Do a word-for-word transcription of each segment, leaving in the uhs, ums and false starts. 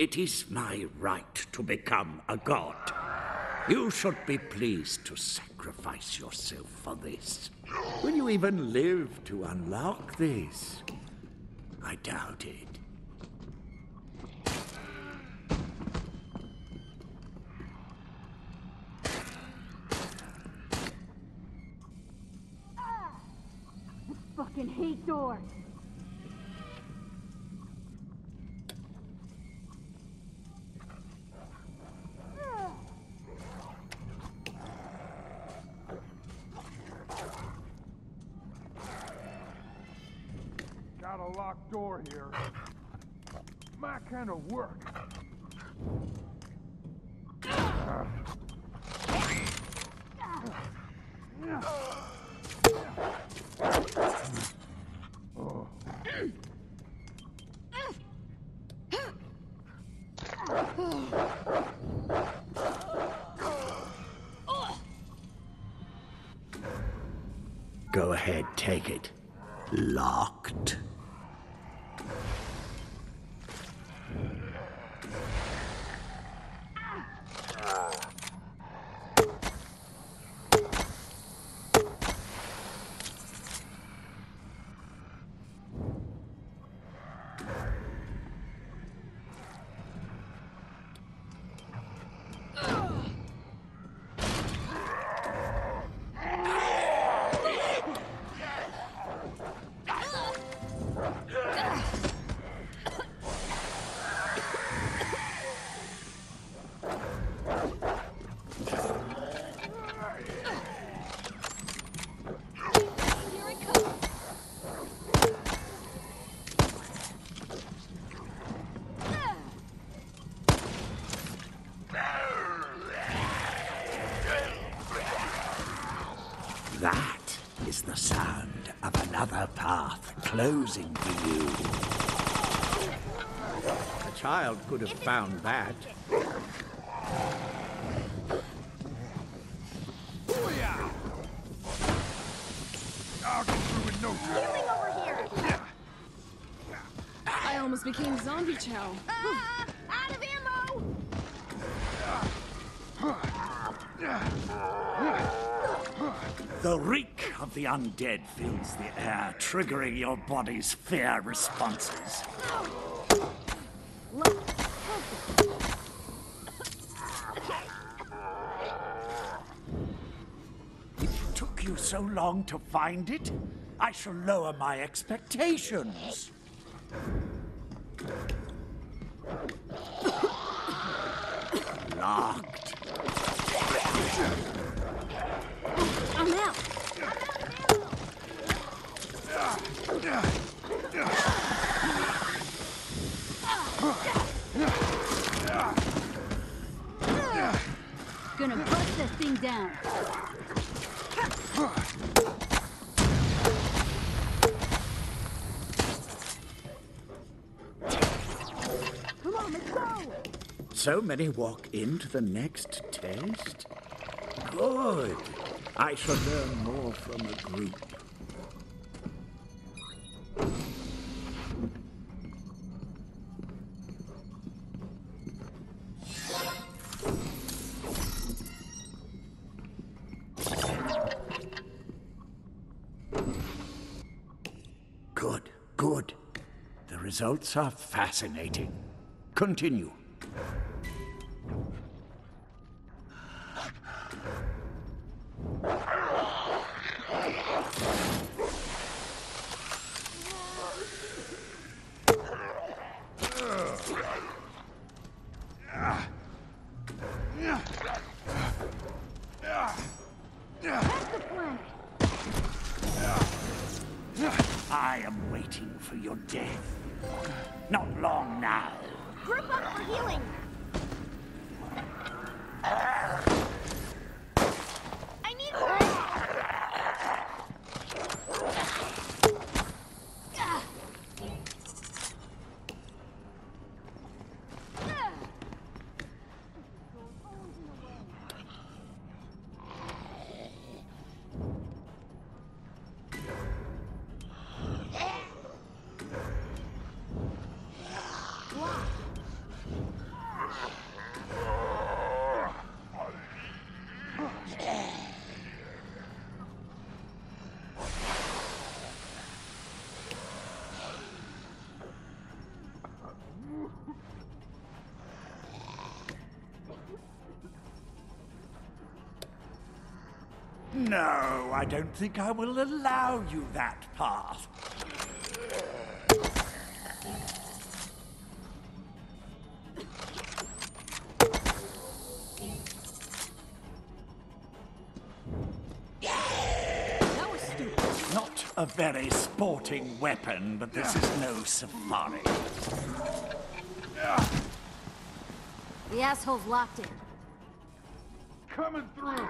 It is my right to become a god. You should be pleased to sacrifice yourself for this. Will you even live to unlock this? I doubt it. I fucking hate doors. Got a locked door here. My kind of work. Uh. Go ahead, take it. Locked. That is the sound of another path closing to you. A child could have found that. Booyah! I'll get through with no time. Over here! I almost became zombie chow. Ah, out of ammo! The reek of the undead fills the air, triggering your body's fear responses. It took you so long to find it? I shall lower my expectations. Locked. I'm out. I'm out of ammo. Gonna bust this thing down. Come on, let's go. So many walk into the next test? Good. I shall learn more from the group. Good, good. The results are fascinating. Continue. I am waiting for your death. Not long now. Group up for healing. I need No, I don't think I will allow you that path. That was stupid. Not a very sporting weapon, but this is no safari. The asshole's locked in. Coming through!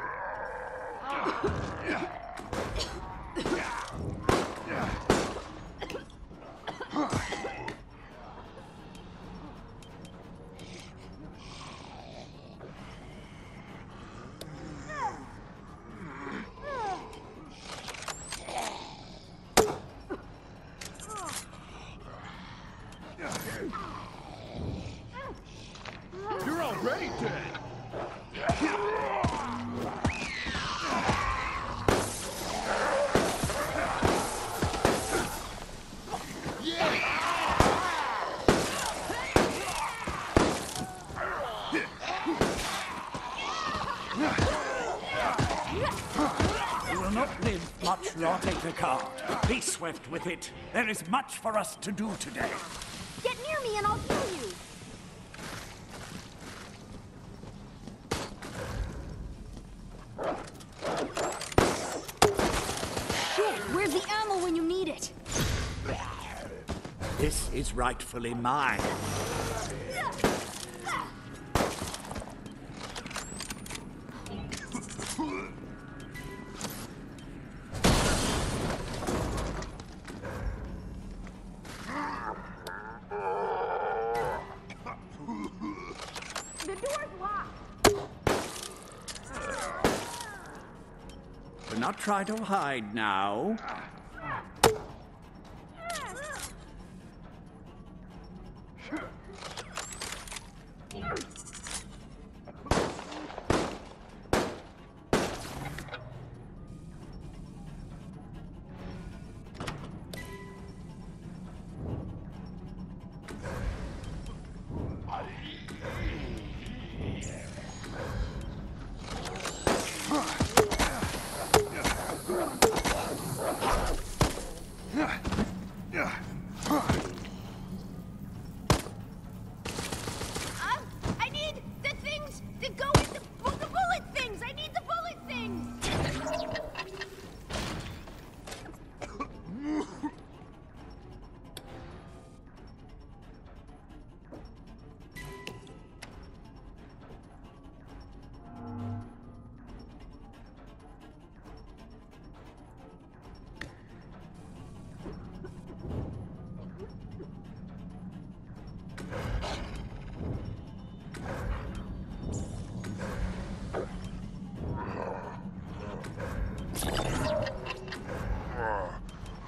You're already dead! Much rotting the cart. Be swift with it. There is much for us to do today. Get near me and I'll kill you. Shit, where's the ammo when you need it? This is rightfully mine. Not try to hide now.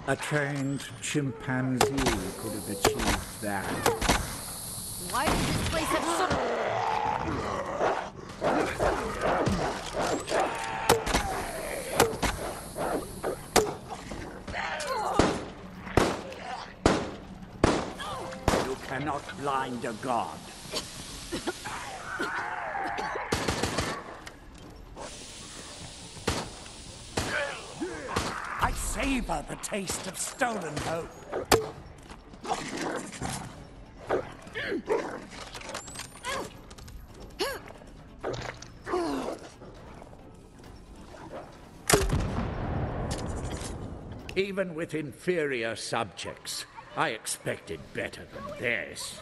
A trained chimpanzee could have achieved that. Why does this place have so... You cannot blind a god. Savor the taste of stolen hope. Even with inferior subjects, I expected better than this.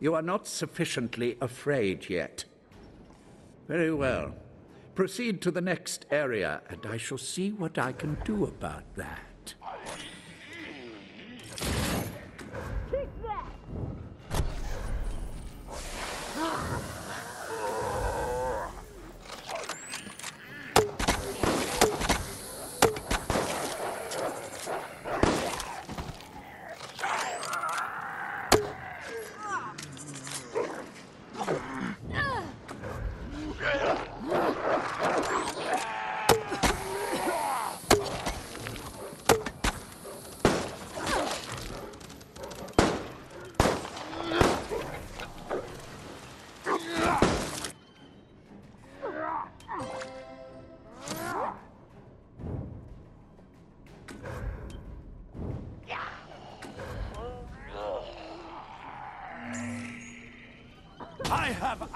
You are not sufficiently afraid yet. Very well. Proceed to the next area, and I shall see what I can do about that. Kick that!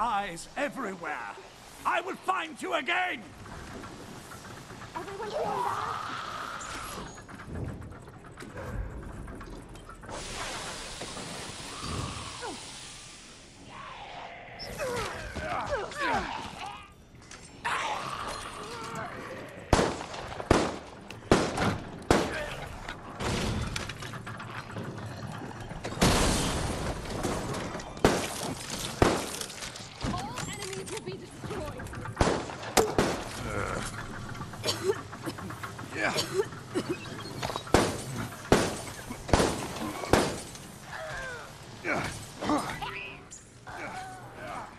eyes everywhere. I will find you again! Everyone hearing that?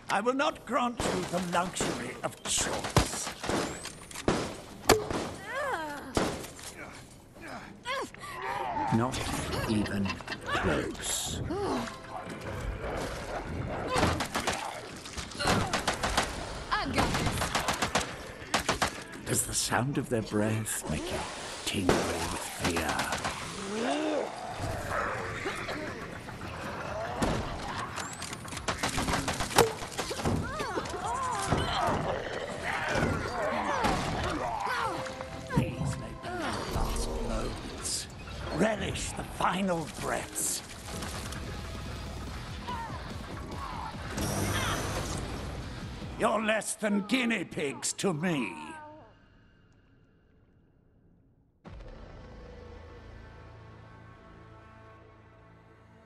I will not grant you the luxury of choice. Not even close. I got this. Does the sound of their breath make you tingle with fear? Relish the final breaths. You're less than guinea pigs to me.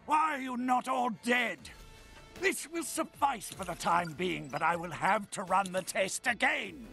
Why are you not all dead? This will suffice for the time being, but I will have to run the test again.